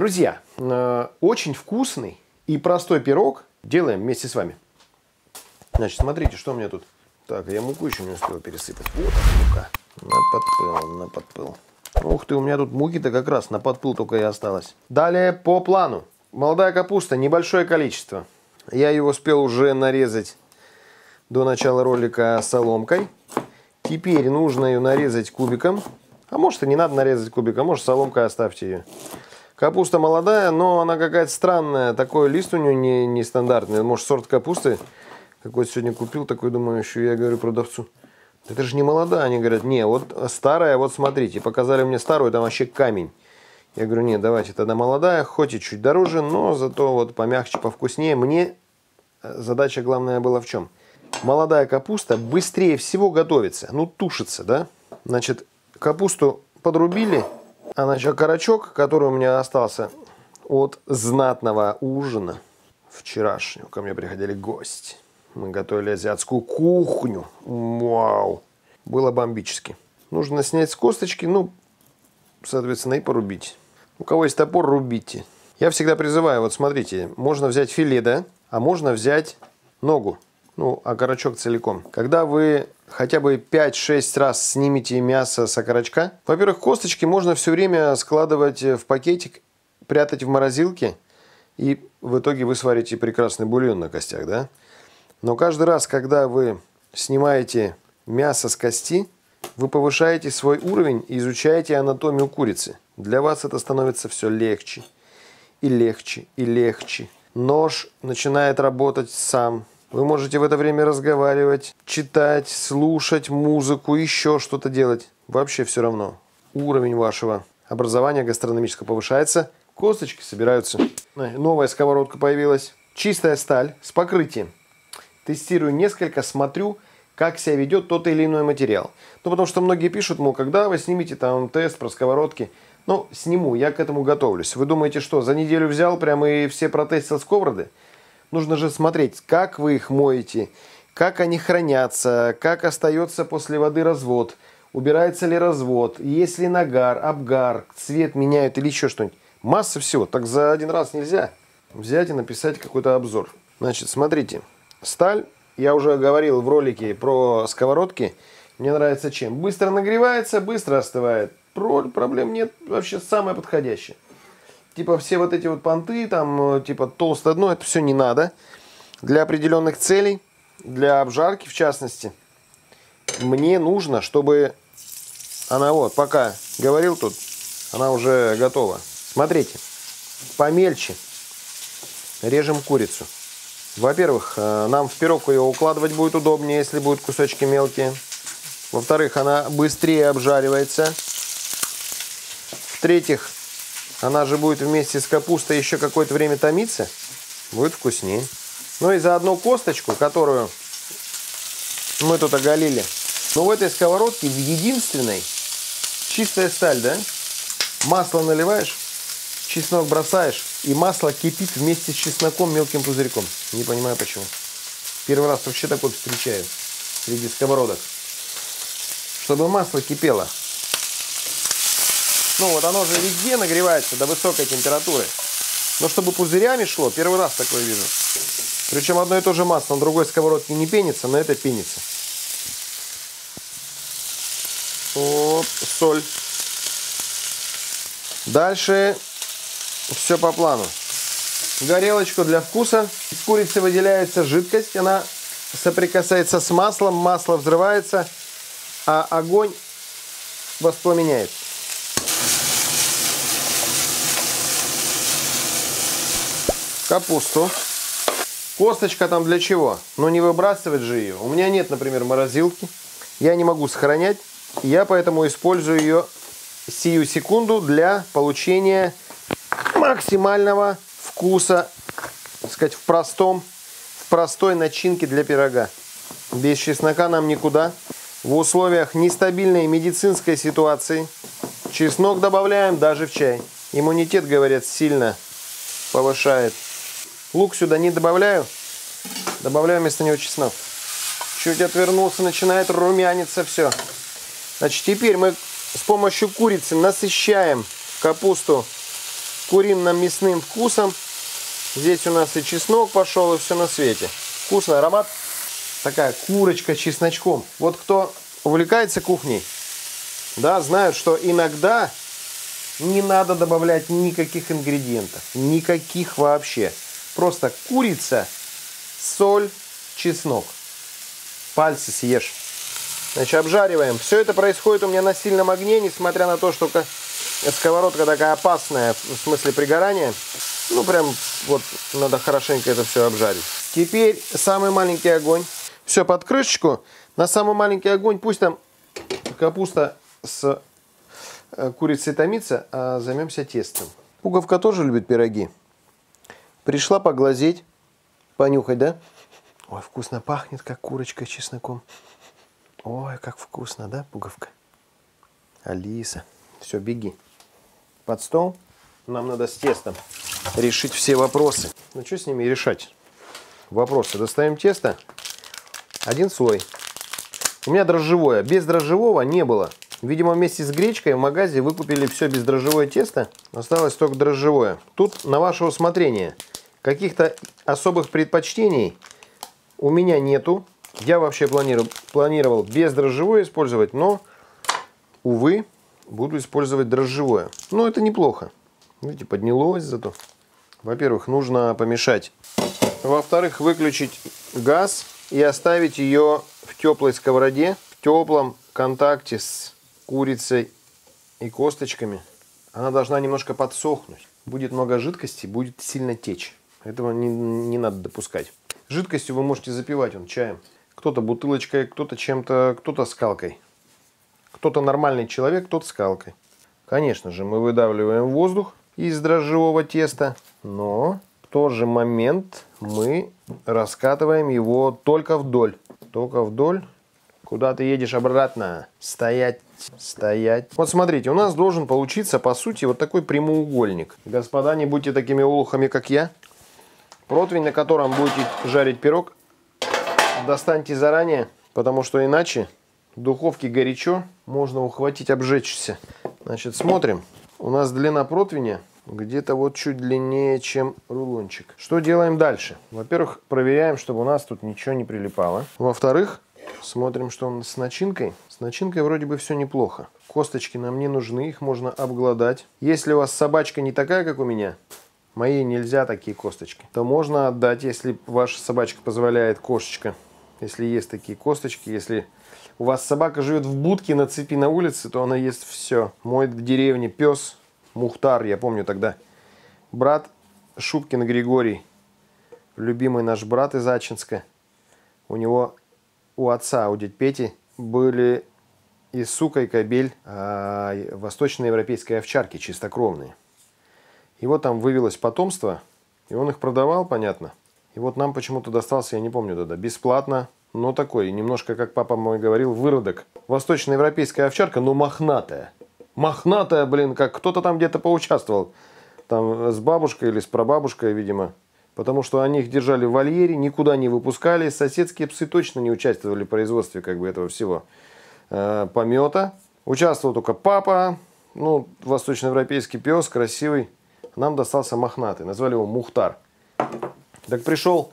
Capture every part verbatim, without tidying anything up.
Друзья, очень вкусный и простой пирог делаем вместе с вами. Значит, смотрите, что у меня тут. Так, я муку еще не успел пересыпать. Вот мука. На подпыл, на подпыл. Ух ты, у меня тут муки-то как раз на подпыл только и осталось. Далее по плану. Молодая капуста, небольшое количество. Я ее успел уже нарезать до начала ролика соломкой. Теперь нужно ее нарезать кубиком. А может и не надо нарезать кубиком, может соломкой оставьте ее. Капуста молодая, но она какая-то странная. Такой лист у нее не, не стандартный. Может, сорт капусты какой-то сегодня купил, такой, думаю, еще я говорю продавцу. Это же не молодая. Они говорят, не, вот старая, вот смотрите. Показали мне старую, там вообще камень. Я говорю, нет, давайте тогда молодая, хоть и чуть дороже, но зато вот помягче, повкуснее. Мне задача главная была в чем? Молодая капуста быстрее всего готовится, ну тушится, да? Значит, капусту подрубили, а значит, окорочок, который у меня остался от знатного ужина вчерашнего, ко мне приходили гости. Мы готовили азиатскую кухню, вау, было бомбически. Нужно снять с косточки, ну, соответственно, и порубить. У кого есть топор, рубите. Я всегда призываю, вот смотрите, можно взять филе, да, а можно взять ногу, ну, окорочок целиком. Когда вы хотя бы пять-шесть раз снимете мясо с окорочка, во-первых, косточки можно все время складывать в пакетик, прятать в морозилке, и в итоге вы сварите прекрасный бульон на костях, да. Но каждый раз, когда вы снимаете мясо с кости, вы повышаете свой уровень и изучаете анатомию курицы. Для вас это становится все легче и легче и легче. Нож начинает работать сам. Вы можете в это время разговаривать, читать, слушать музыку, еще что-то делать. Вообще все равно. Уровень вашего образования гастрономического повышается. Косточки собираются. Новая сковородка появилась. Чистая сталь с покрытием. Тестирую несколько, смотрю, как себя ведет тот или иной материал. Ну, потому что многие пишут, мол, когда вы снимете там тест про сковородки. Ну, сниму, я к этому готовлюсь. Вы думаете, что, за неделю взял прямо и все протестил сковороды? Нужно же смотреть, как вы их моете, как они хранятся, как остается после воды развод, убирается ли развод, есть ли нагар, обгар, цвет меняют или еще что-нибудь. Масса всего, так за один раз нельзя взять и написать какой-то обзор. Значит, смотрите, сталь. Я уже говорил в ролике про сковородки. Мне нравится чем? Быстро нагревается, быстро остывает. Проблем нет. Вообще самое подходящее. Типа все вот эти вот понты, там типа толстое дно, это все не надо. Для определенных целей, для обжарки в частности, мне нужно, чтобы она вот, пока говорил тут, она уже готова. Смотрите, помельче режем курицу. Во-первых, нам в пирог ее укладывать будет удобнее, если будут кусочки мелкие. Во-вторых, она быстрее обжаривается. В-третьих, она же будет вместе с капустой еще какое-то время томиться. Будет вкуснее. Ну и заодно косточку, которую мы тут оголили. Но в этой сковородке, в единственной, чистая сталь, да? Масло наливаешь. Чеснок бросаешь, и масло кипит вместе с чесноком мелким пузырьком. Не понимаю почему. Первый раз вообще такой встречаю среди сковородок. Чтобы масло кипело. Ну вот оно же везде нагревается до высокой температуры. Но чтобы пузырями шло, первый раз такое вижу. Причем одно и то же масло на другой сковородке не пенится, на это пенится. Оп, соль. Дальше... Все по плану. Горелочку для вкуса. Из курицы выделяется жидкость. Она соприкасается с маслом. Масло взрывается, а огонь воспламеняет. Капусту. Косточка там для чего? Ну не выбрасывать же ее. У меня нет, например, морозилки. Я не могу сохранять. Я поэтому использую ее сию секунду для получения... максимального вкуса, так сказать, в простом, в простой начинке для пирога. Без чеснока нам никуда. В условиях нестабильной медицинской ситуации чеснок добавляем даже в чай. Иммунитет, говорят, сильно повышает. Лук сюда не добавляю, добавляю вместо него чеснок. Чуть отвернулся, начинает румяниться все. Значит, теперь мы с помощью курицы насыщаем капусту курино-мясным вкусом. Здесь у нас и чеснок пошел, и все на свете. Вкусный аромат. Такая курочка с чесночком. Вот кто увлекается кухней, да, знают, что иногда не надо добавлять никаких ингредиентов. Никаких вообще. Просто курица, соль, чеснок. Пальцы съешь. Значит, обжариваем. Все это происходит у меня на сильном огне, несмотря на то, что сковородка такая опасная, в смысле пригорания. Ну, прям вот надо хорошенько это все обжарить. Теперь самый маленький огонь. Все под крышечку. На самый маленький огонь. Пусть там капуста с курицей томится, а займемся тестом. Пуговка тоже любит пироги. Пришла поглазеть, понюхать, да? Ой, вкусно пахнет, как курочка с чесноком. Ой, как вкусно, да, Пуговка? Алиса, все, беги под стол. Нам надо с тестом решить все вопросы. Ну, что с ними решать? Вопросы. Доставим тесто. Один слой. У меня дрожжевое. Без дрожжевого не было. Видимо, вместе с гречкой в магазе выкупили все бездрожжевое тесто. Осталось только дрожжевое. Тут на ваше усмотрение. Каких-то особых предпочтений у меня нету. Я вообще планировал, планировал бездрожжевое использовать, но, увы, буду использовать дрожжевое. Но это неплохо. Видите, поднялось зато. Во-первых, нужно помешать. Во-вторых, выключить газ и оставить ее в теплой сковороде, в теплом контакте с курицей и косточками. Она должна немножко подсохнуть. Будет много жидкости, будет сильно течь. Этого не, не надо допускать. Жидкостью вы можете запивать он чаем. Кто-то бутылочкой, кто-то чем-то, кто-то скалкой. Кто-то нормальный человек, кто-то скалкой. Конечно же, мы выдавливаем воздух из дрожжевого теста, но в тот же момент мы раскатываем его только вдоль. Только вдоль. Куда ты едешь обратно? Стоять, стоять. Вот смотрите, у нас должен получиться, по сути, вот такой прямоугольник. Господа, не будьте такими олухами, как я. Противень, на котором будете жарить пирог, достаньте заранее, потому что иначе в духовке горячо, можно ухватить, обжечься. Значит, смотрим. У нас длина противня где-то вот чуть длиннее, чем рулончик. Что делаем дальше? Во-первых, проверяем, чтобы у нас тут ничего не прилипало. Во-вторых, смотрим, что он с начинкой. С начинкой вроде бы все неплохо. Косточки нам не нужны, их можно обглодать. Если у вас собачка не такая, как у меня, моей нельзя такие косточки, то можно отдать, если ваша собачка позволяет, кошечка. Если есть такие косточки, если у вас собака живет в будке на цепи на улице, то она ест все. Мой в деревне пес Мухтар, я помню тогда, брат Шубкин Григорий, любимый наш брат из Ачинска, у него, у отца, у дяди Пети, были и сука, и кобель, а восточноевропейской овчарки, чистокровные. Его там вывелось потомство, и он их продавал, понятно. И вот нам почему-то достался, я не помню тогда, бесплатно, но такой, немножко, как папа мой говорил, выродок. Восточноевропейская овчарка, но мохнатая. Мохнатая, блин, как кто-то там где-то поучаствовал. Там с бабушкой или с прабабушкой, видимо. Потому что они их держали в вольере, никуда не выпускали. Соседские псы точно не участвовали в производстве как бы этого всего э, помета. Участвовал только папа, ну, восточноевропейский пес, красивый. Нам достался мохнатый, назвали его Мухтар. Так пришел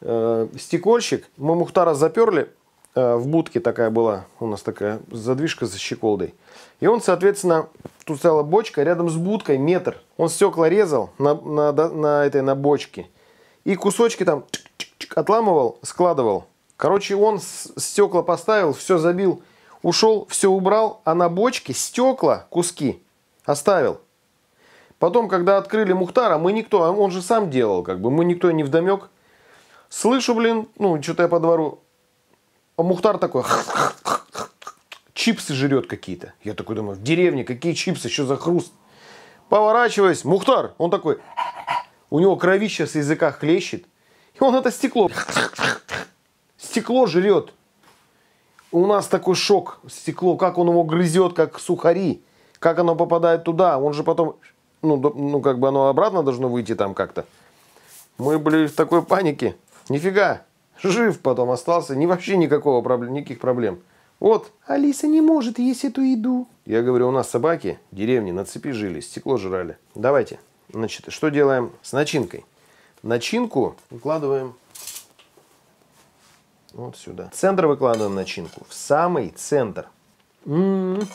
э, стекольщик, мы Мухтара заперли, э, в будке такая была, у нас такая задвижка за щеколдой. И он, соответственно, тут стояла бочка, рядом с будкой метр. Он стекла резал на, на, на, этой, на бочке и кусочки там чик -чик -чик отламывал, складывал. Короче, он стекла поставил, все забил, ушел, все убрал, а на бочке стекла, куски оставил. Потом, когда открыли Мухтара, мы никто, он же сам делал, как бы, мы никто не вдомек. Слышу, блин, ну, что-то я по двору. А Мухтар такой, чипсы жрет какие-то. Я такой думаю, в деревне какие чипсы, что за хруст? Поворачиваюсь, Мухтар, он такой, у него кровища с языка хлещет. И он это стекло, стекло жрет. У нас такой шок, стекло, как он его грызет, как сухари. Как оно попадает туда, он же потом... Ну, ну, как бы оно обратно должно выйти там как-то. Мы были в такой панике. Нифига. Жив потом остался. Не вообще никакого проблем, никаких проблем. Вот. Алиса не может есть эту еду. Я говорю, у нас собаки в деревне на цепи жили, стекло жрали. Давайте. Значит, что делаем с начинкой? Начинку выкладываем вот сюда. В центр выкладываем начинку. В самый центр. М-м-м.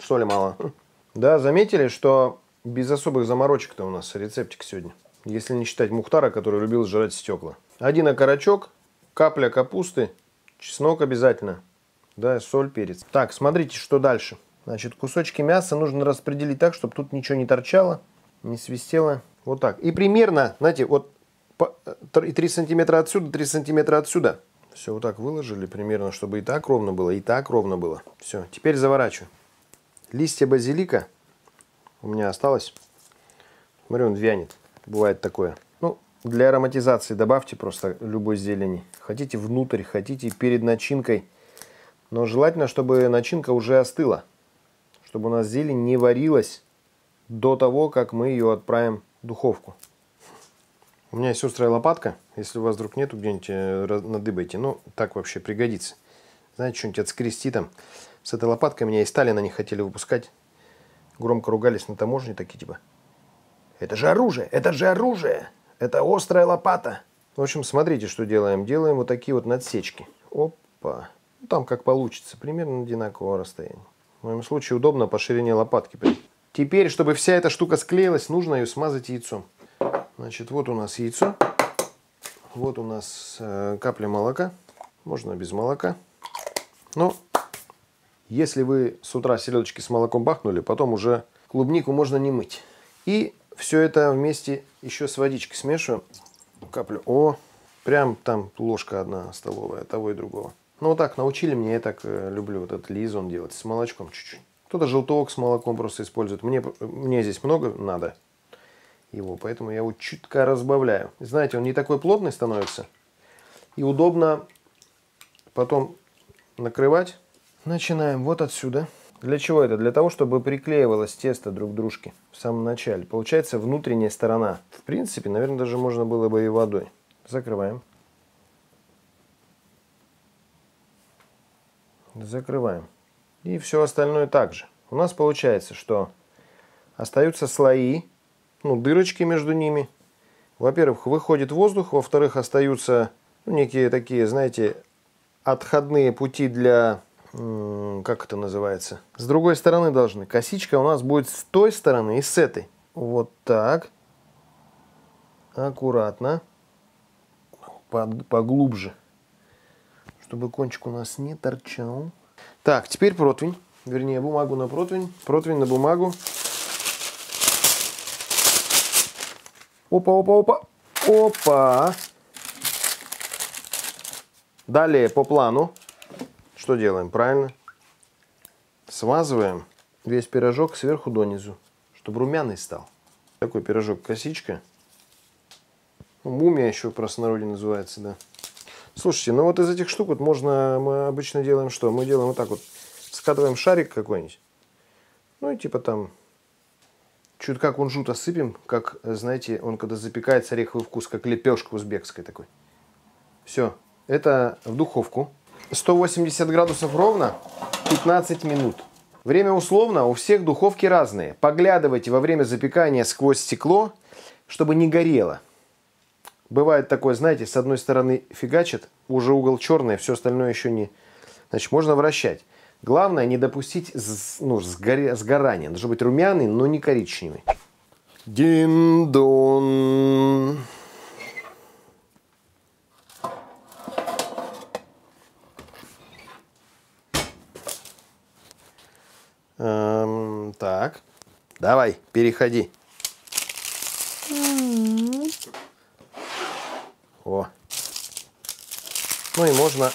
Соли мало. Да, заметили, что без особых заморочек-то у нас рецептик сегодня. Если не считать Мухтара, который любил жрать стекла. Один окорочок, капля капусты, чеснок обязательно. Да, соль, перец. Так, смотрите, что дальше. Значит, кусочки мяса нужно распределить так, чтобы тут ничего не торчало, не свистело. Вот так. И примерно, знаете, вот три сантиметра отсюда, три сантиметра отсюда. Все вот так выложили примерно, чтобы и так ровно было, и так ровно было. Все, теперь заворачиваю. Листья базилика у меня осталось. Смотри, он вянет. Бывает такое. Ну, для ароматизации добавьте просто любой зелени. Хотите внутрь, хотите перед начинкой. Но желательно, чтобы начинка уже остыла. Чтобы у нас зелень не варилась до того, как мы ее отправим в духовку. У меня есть острая лопатка. Если у вас вдруг нету, где-нибудь надыбайте. Ну, так вообще пригодится. Знаете, что-нибудь отскрести там. С этой лопаткой меня из Сталина не хотели выпускать. Громко ругались на таможне, такие типа. Это же оружие! Это же оружие! Это острая лопата! В общем, смотрите, что делаем. Делаем вот такие вот надсечки. Опа! Там как получится. Примерно одинакового расстояния. В моем случае удобно по ширине лопатки. Теперь, чтобы вся эта штука склеилась, нужно ее смазать яйцом. Значит, вот у нас яйцо. Вот у нас э, капля молока. Можно без молока. Но если вы с утра селедочки с молоком бахнули, потом уже клубнику можно не мыть. И все это вместе еще с водичкой смешиваем. Каплю. О, прям там ложка одна столовая того и другого. Ну, вот так научили меня, я так люблю вот этот лизон делать, с молочком чуть-чуть. Кто-то желток с молоком просто использует. Мне, мне здесь много надо его, поэтому я его чутка разбавляю. Знаете, он не такой плотный становится. И удобно потом накрывать. Начинаем вот отсюда. Для чего это? Для того, чтобы приклеивалось тесто друг к дружке в самом начале. Получается внутренняя сторона. В принципе, наверное, даже можно было бы и водой. Закрываем. Закрываем. И все остальное также. У нас получается, что остаются слои, ну, дырочки между ними. Во-первых, выходит воздух. Во-вторых, остаются, ну, некие такие, знаете, отходные пути для, как это называется, с другой стороны должны. Косичка у нас будет с той стороны и с этой. Вот так. Аккуратно. Поглубже. Чтобы кончик у нас не торчал. Так, теперь противень. Вернее, бумагу на противень. Противень на бумагу. Опа, опа, опа. Опа. Далее по плану. Что делаем? Правильно. Смазываем весь пирожок сверху донизу. Чтобы румяный стал. Такой пирожок-косичка. Мумия еще в простонародье называется, да. Слушайте, ну вот из этих штук вот можно, мы обычно делаем что? Мы делаем вот так вот, скатываем шарик какой-нибудь, ну и типа там, чуть как кунжут осыпем, как, знаете, он когда запекается, ореховый вкус, как лепешка узбекская такой. Все, это в духовку. сто восемьдесят градусов ровно, пятнадцать минут. Время условно, у всех духовки разные. Поглядывайте во время запекания сквозь стекло, чтобы не горело. Бывает такое, знаете, с одной стороны фигачит, уже угол черный, все остальное еще не... Значит, можно вращать. Главное не допустить, ну, сгоря... сгорания. Должен быть румяный, но не коричневый. Дин-дон. Эм, так. Давай, переходи. О. Ну и можно,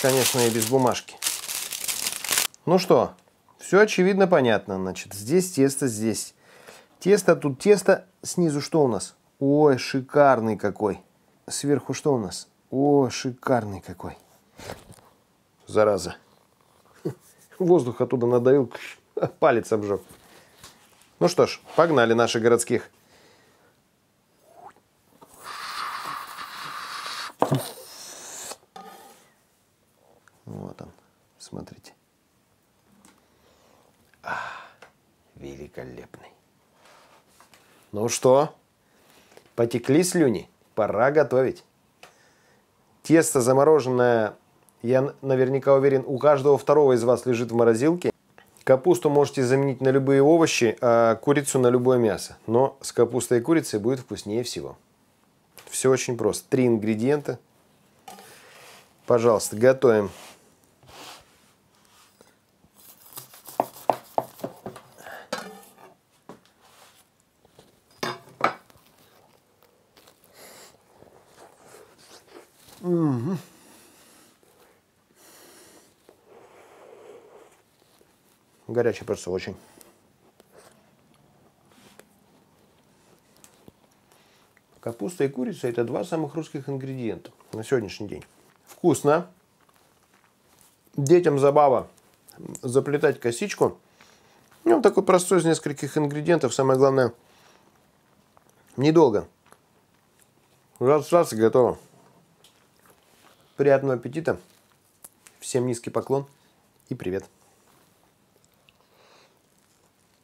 конечно, и без бумажки. Ну что, все очевидно, понятно. Значит, здесь тесто, здесь тесто, тут тесто. Снизу что у нас? Ой, шикарный какой. Сверху что у нас? О, шикарный какой. Зараза. Воздух оттуда надавил, палец обжег. Ну что ж, погнали наших городских. Вот он, смотрите. А, великолепный. Ну что, потекли слюни? Пора готовить. Тесто замороженное, я наверняка уверен, у каждого второго из вас лежит в морозилке. Капусту можете заменить на любые овощи, а курицу на любое мясо. Но с капустой и курицей будет вкуснее всего. Все очень просто. Три ингредиента. Пожалуйста, готовим. Угу. Горячий просто очень. Капуста и курица – это два самых русских ингредиента на сегодняшний день. Вкусно. Детям забава заплетать косичку. Ну, такой простой, из нескольких ингредиентов. Самое главное, недолго. Раз-раз и готово. Приятного аппетита. Всем низкий поклон и привет.